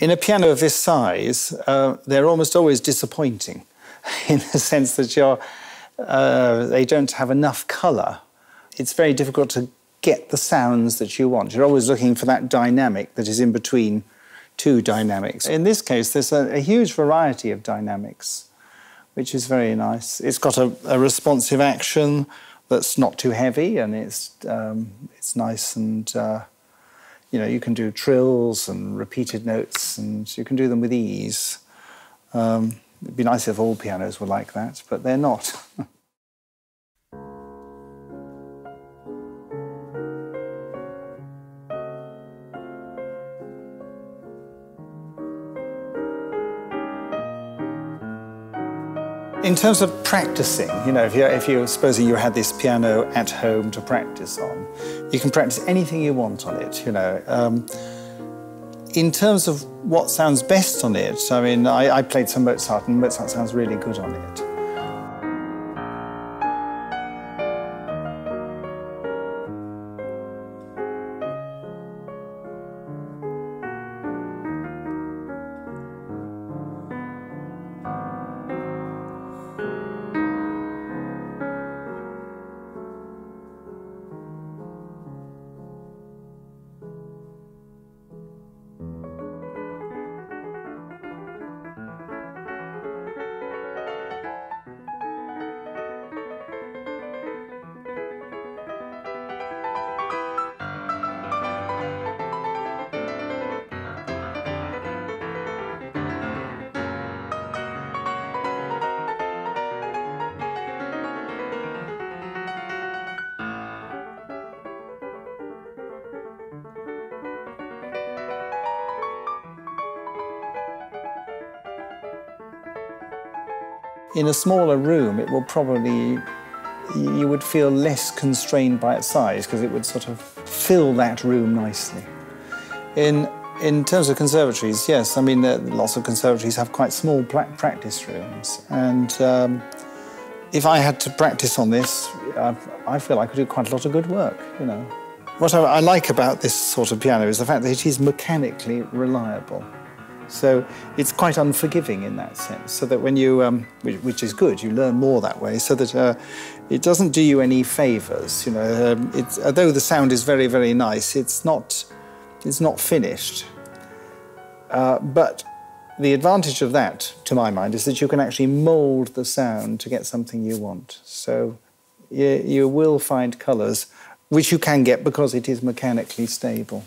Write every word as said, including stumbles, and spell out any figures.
In a piano of this size, uh, they're almost always disappointing in the sense that you're, uh, they don't have enough colour. It's very difficult to get the sounds that you want. You're always looking for that dynamic that is in between two dynamics. In this case, there's a, a huge variety of dynamics, which is very nice. It's got a, a responsive action that's not too heavy, and it's, um, it's nice and... Uh, You know, you can do trills and repeated notes, and you can do them with ease. Um, it'd be nice if all pianos were like that, but they're not. In terms of practicing, you know, if you if you supposing you had this piano at home to practice on, you can practice anything you want on it. You know, um, in terms of what sounds best on it, I mean, I, I played some Mozart, and Mozart sounds really good on it. In a smaller room, it will probably, you would feel less constrained by its size because it would sort of fill that room nicely. In, in terms of conservatories, yes, I mean, lots of conservatories have quite small practice rooms. And um, if I had to practice on this, I, I feel I could do quite a lot of good work, you know. What I, I like about this sort of piano is the fact that it is mechanically reliable. So it's quite unforgiving in that sense, so that when you, um, which, which is good, you learn more that way, so that uh, it doesn't do you any favours, you know. Um, it's, although the sound is very, very nice, it's not, it's not finished. Uh, but the advantage of that, to my mind, is that you can actually mould the sound to get something you want. So you, you will find colours, which you can get because it is mechanically stable.